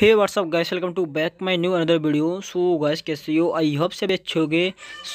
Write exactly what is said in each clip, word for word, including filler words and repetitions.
Hey WhatsApp guys, welcome to back my new another video. So guys कैसे हो? I hope से भी अच्छे होंगे।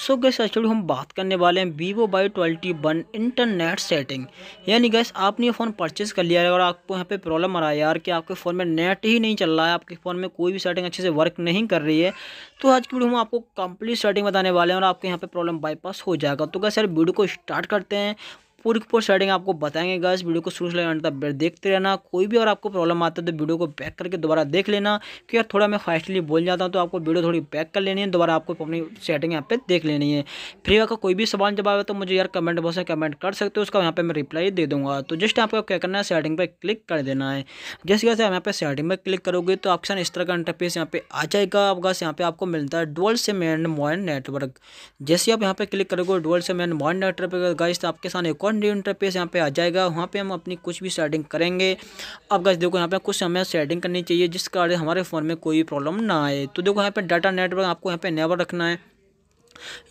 सो गाइस आज हम बात करने वाले हैं Vivo Y twenty one internet setting. यानी गाइस आपने ये फ़ोन परचेस कर लिया है और आपको यहाँ पे प्रॉब्लम आ रहा है यार कि आपके फ़ोन में नेट ही नहीं चल रहा है, आपके फ़ोन में कोई भी सेटिंग अच्छे से वर्क नहीं कर रही है, तो आज की वीडियो हम आपको कंप्लीट सेटिंग बताने वाले हैं और आपके यहाँ पर प्रॉब्लम बाईपास हो जाएगा। तो गाइस यार वीडियो को स्टार्ट करते हैं, पूरी की पूरी सेटिंग आपको बताएंगे। गाइस वीडियो को शुरू से लेकर अंत तक देखते रहना। कोई भी और आपको प्रॉब्लम आता है तो वीडियो को बैक करके दोबारा देख लेना, क्योंकि यार थोड़ा मैं फास्टली बोल जाता हूँ तो आपको वीडियो थोड़ी बैक कर लेनी है, दोबारा आपको अपनी सेटिंग यहाँ पे देख लेनी है। फ्री का कोई भी सवाल जवाब है तो मुझे यार कमेंट बॉक्स में कमेंट कर सकते हो, उसका यहाँ पर मैं रिप्लाई दे दूँगा। तो जस्ट आपको क्या करना है, सेटिंग पर क्लिक कर देना है। जैसे जैसे आप यहाँ पर सेटिंग पर क्लिक करोगे तो ऑप्शन इस तरह का इंटरफेस यहाँ पे आ जाएगा। अब गाइस यहाँ पे आपको मिलता है dual SIM and mobile network. जैसे आप यहाँ पर क्लिक करोगे dual SIM and mobile network guys तो आपके सामने एक न्यू इंटरफेस यहाँ पे आ जाएगा। वहाँ पे हम अपनी कुछ भी सेटिंग करेंगे। अब गाइस देखो यहाँ पे कुछ हमें सेटिंग करनी चाहिए जिस कारण हमारे फ़ोन में कोई प्रॉब्लम ना आए। तो देखो यहाँ पे डाटा नेटवर्क आपको यहाँ पे इनेबल रखना है।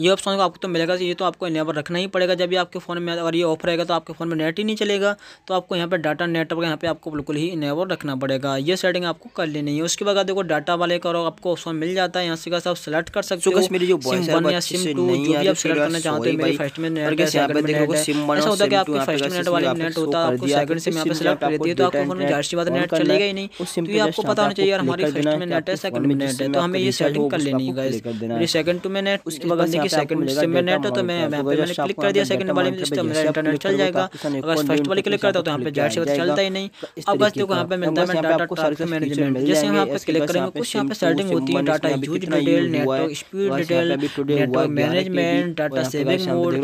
ये ऑप्शन आपको तो मिलेगा, ये तो आपको इनेबल रखना ही पड़ेगा। जब भी आपके फ़ोन में अगर ये ऑफ रहेगा तो आपके फ़ोन में नेट ही नहीं चलेगा, तो आपको यहाँ पे डाटा नेटवर्क यहाँ पे आपको बिल्कुल ही इनेबल रखना पड़ेगा। ये सेटिंग आपको कर लेनी है। उसके बाद देखो डाटा वाले का आपको ऑप्शन मिल जाता है, यहाँ से आप सेलेक्ट कर सकते हो। मेरी जो सिम वन या सिम टू जो भी आप सेलेक्ट करना चाहते हो। मेरे फर्स्ट में नेट है, ऐसा होता है कि आपके फर्स्ट मिनट वाले नेट होता है, आपको सेकंड सिम यहाँ पे सेलेक्ट कर देती है तो आपके फ़ोन में जाहिर सी बात नेट चलेगा ही नहीं। तो ये आपको पता होना चाहिए यार हमारी फर्स्ट में नेट है, सेकंड में नेट है, तो हमें ये सेटिंग कर लेनी है। गाइस मेरी सेकंड टू में नेट, उसके बंदे की सेकंड सिम में नेट हो तो मैं यहाँ पे मैंने क्लिक कर दिया सेकंड वाले में, सिस्टम मेरा इंटरनेट चल जाएगा। अगर फर्स्ट वाले क्लिक करता हूँ तो यहाँ पे जाहिर सी बात चलता ही नहीं। अब बस देखो यहाँ पे मिलता है डाटा ट्रैफिक मैनेजमेंट। जैसे हम यहाँ पे क्लिक करेंगे कुछ यहाँ पे सेटिंग होती है, data use detail, network speed detail, network management, data saving mode,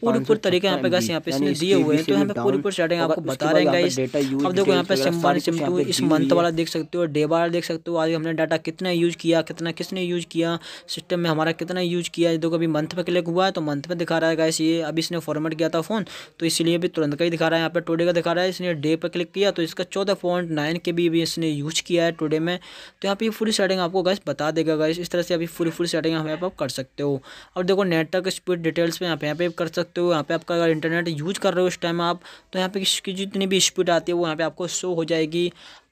पूरे पूरे तरीके यहाँ पे गाइस यहाँ पे इसने दिए हुए हैं। तो यहाँ पे पूरी पूरी सेटिंग आपको बता रहे हैं गाइस। अब देखो यहाँ पे सिम वन सिम टू इस मंथ वाला देख सकते हो, डे वाला देख सकते हो, आज हमने डाटा कितना यूज किया, कितना किसने यूज किया, सिस्टम में हमारा कितना यूज किया। देखो अभी मंथ पे क्लिक हुआ है तो मंथ पे दिखा रहा है गाइस। ये अभी इसने फॉर्मेट किया था फ़ोन तो इसलिए भी तुरंत का ही दिखा रहा है, यहाँ पे टुडे का दिखा रहा है। इसने डे पे क्लिक किया तो इसका चौदह पॉइंट नाइन के बी भी इसने यूज किया है टुडे में। तो यहाँ पे पूरी सेटिंग आपको गाइस बता देगा गाइस। इस तरह से अभी पूरी पूरी सेटिंग आप यहाँ पर कर सकते हो। और देखो नेटवर्क स्पीड डिटेल्स में यहाँ पे यहाँ पे कर सकते हो। यहाँ पे आपका अगर इंटरनेट यूज कर रहे हो इस टाइम आप, तो यहाँ पे इसकी जितनी भी स्पीड आती है वो यहाँ पे आपको शो हो जाएगी।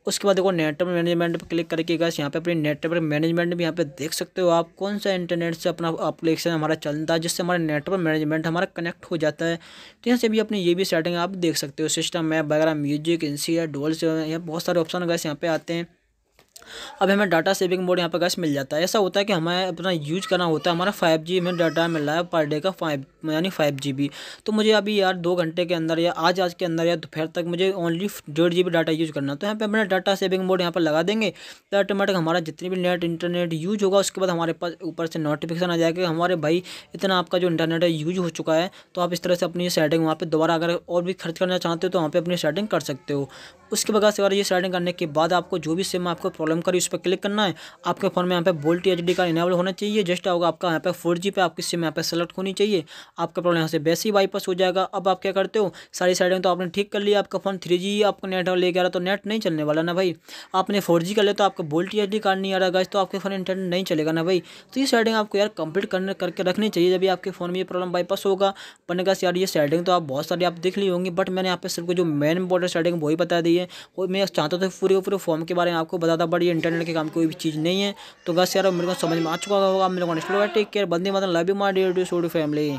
उसके बाद देखो नेटवर्क मैनेजमेंट पर क्लिक करके गाइस यहाँ पे अपनी नेटवर्क मैनेजमेंट भी यहाँ पे देख सकते हो आप, कौन सा इंटरनेट से अपना एप्लीकेशन हमारा चलता है जिससे हमारा नेटवर्क मैनेजमेंट हमारा कनेक्ट हो जाता है। तो यहाँ से भी अपनी ये भी सेटिंग आप देख सकते हो। सिस्टम मैप वगैरह, म्यूजिक, एनसीआर, डोल से यहाँ बहुत सारे ऑप्शन गाइस यहाँ पे आते हैं। अब हमें डाटा सेविंग मोड यहाँ पर गाइस मिल जाता है। ऐसा होता है कि हमें अपना यूज करना होता है, हमारा फाइव जी में डाटा मिल रहा है पर डे का फाइव यानी फाइव जी बी। तो मुझे अभी यार दो घंटे के अंदर या आज आज के अंदर या दोपहर तक मुझे ओनली डेढ़ जी बी डाटा यूज करना, तो यहाँ पे अपना डाटा सेविंग मोड यहाँ पर लगा देंगे तो ऑटोमेटिक हमारा जितनी भी नेट इंटरनेट यूज होगा उसके बाद हमारे पास ऊपर से नोटिफिकेशन आ जाएगा हमारे भाई इतना आपका जो इंटरनेट है यूज हो चुका है। तो आप इस तरह से अपनी सेटिंग वहाँ पर दोबारा अगर और भी खर्च करना चाहते हो तो वहाँ पर अपनी सेटिंग कर सकते हो। उसके बाद अगर ये सेटिंग करने के बाद आपको जो भी सिम आपको प्रॉब्लम करी उस पर क्लिक करना है। आपके फ़ोन में यहाँ पे वोल्ट एचडी का इनेबल होना चाहिए। जस्ट होगा आपका यहाँ पे फोर जी पे आपकी सिम यहाँ पे सेलेक्ट होनी चाहिए, आपका प्रॉब्लम यहाँ से वैसे ही बाईपास हो जाएगा। अब आप क्या करते हो, सारी सेटिंग तो आपने ठीक कर लिया, आपका फ़ोन थ्री जी आपको नेट लेके आ रहा तो नेट नहीं चलने वाला ना भाई। आपने फोर जी कर लिया तो आपका वोल्ट एचडी कार्ड नहीं आ रहा गाइस, तो आपके फ़ोन इंटरनेट नहीं चलेगा ना भाई। तो ये सेटिंग आपको यार कंप्लीट करने करके रखनी चाहिए, जब आपके फ़ोन में ये प्रॉब्लम बाईपास होगा। पर गाइस यार ये सेटिंग तो आप बहुत सारी आप देख ली होंगी, बट मैंने यहाँ पे सिर्फ जो मेन इंपॉर्टेंट सेटिंग वही बता दी है। और मैं चाहता था पूरे पूरे फॉर्म के बारे में आपको बताता, बट ये इंटरनेट के काम कोई भी चीज़ नहीं है। तो गाइस यार मेरे को समझ में आ चुका होगा, मेरे को टेक केयर, बंदे मतलब love you my dear to family.